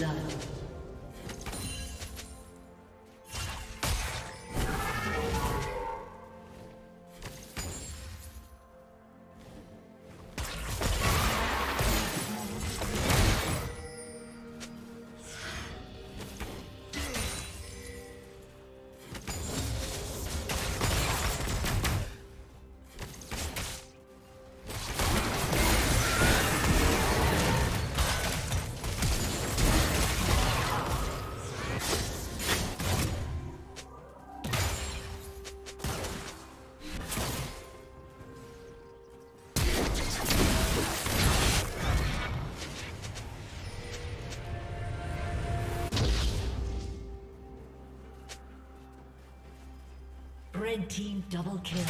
blood. Red team double kill.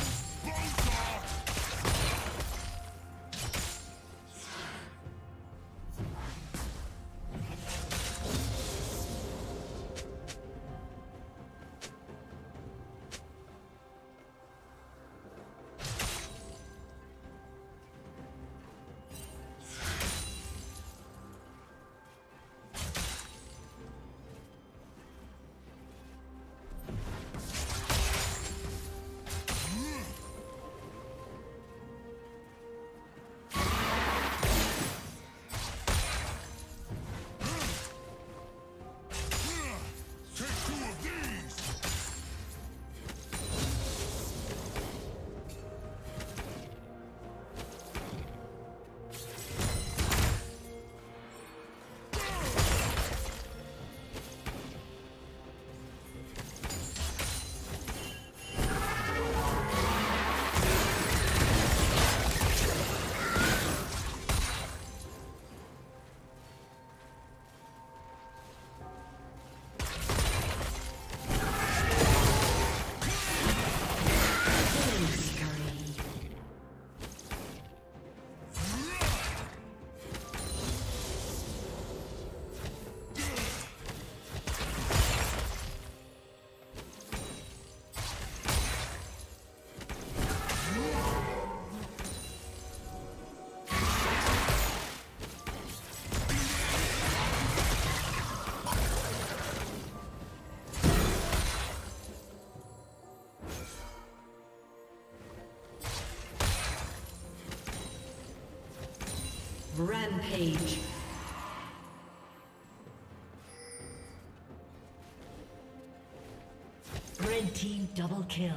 Rampage. Red team double kill.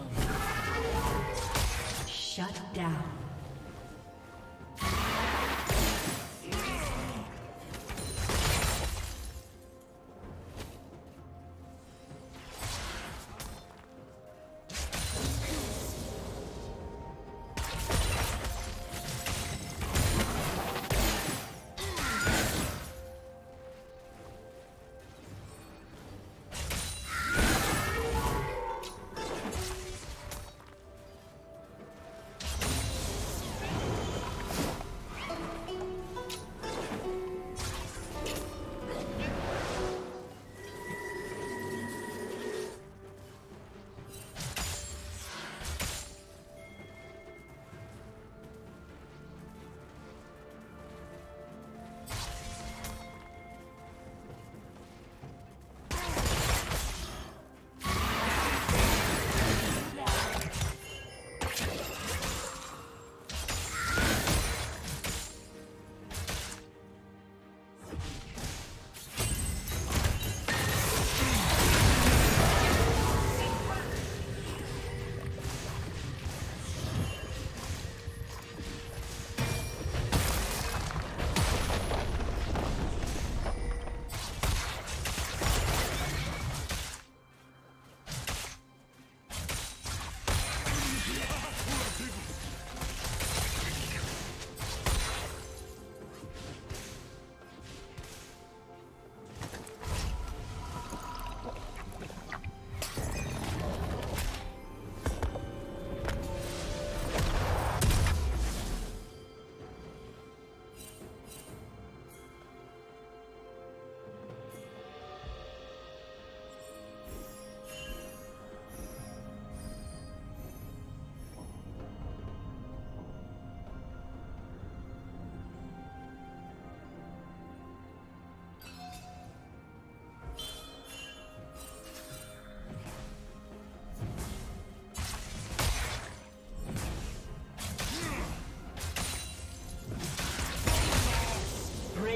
Shut down.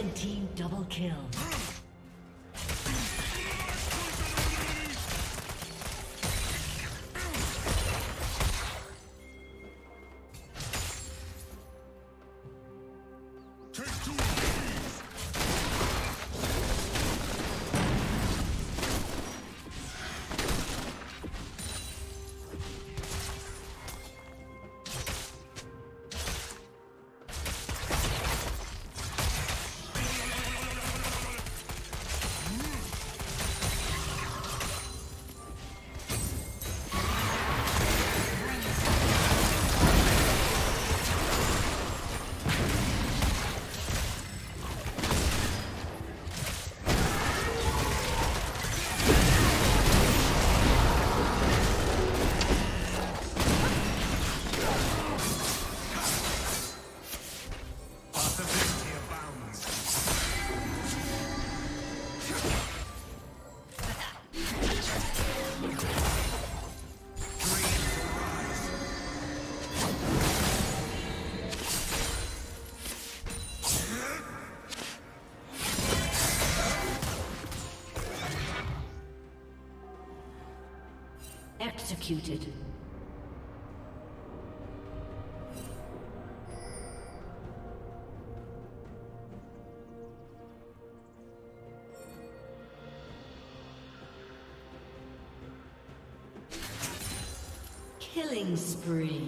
Red team double kill. Executed. Killing spree.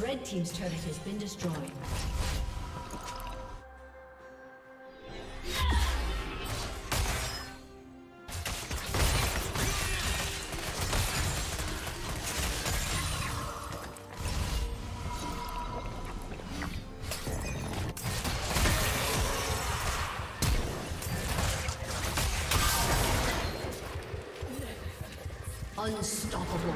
Red Team's turret has been destroyed. Unstoppable.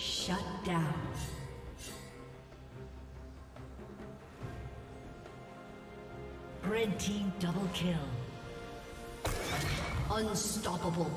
Shut down. Red team double kill. Unstoppable.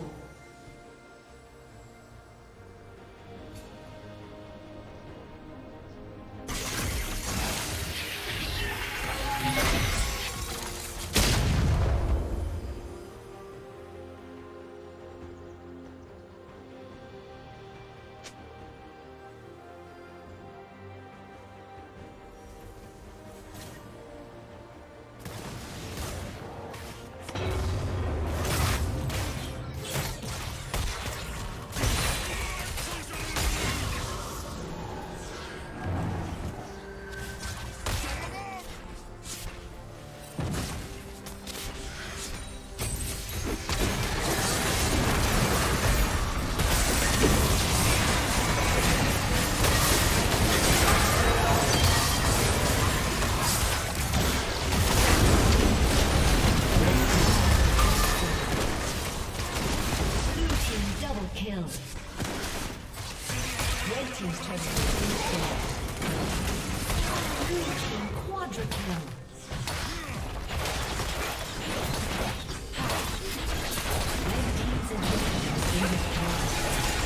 Red team's turret has been destroyed. Blue team quadra-kill. Red team's inhibitor has been destroyed.